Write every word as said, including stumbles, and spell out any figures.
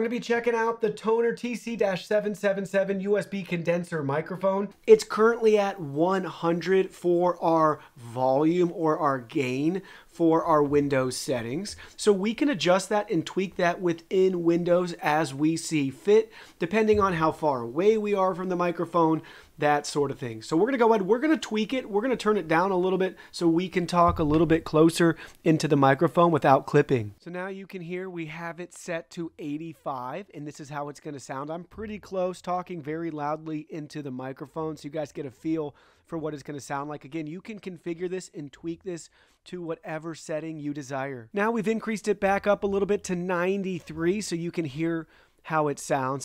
We're going to be checking out the TONOR T C seven seven seven U S B condenser microphone. It's currently at one hundred for our volume or our gain for our Windows settings. So we can adjust that and tweak that within Windows as we see fit, depending on how far away we are from the microphone, that sort of thing. So we're going to go ahead, we're going to tweak it, we're going to turn it down a little bit so we can talk a little bit closer into the microphone without clipping. So now you can hear we have it set to eighty-five. And this is how it's going to sound. I'm pretty close, talking very loudly into the microphone so you guys get a feel for what it's going to sound like. Again, you can configure this and tweak this to whatever setting you desire. Now we've increased it back up a little bit to ninety-three so you can hear how it sounds.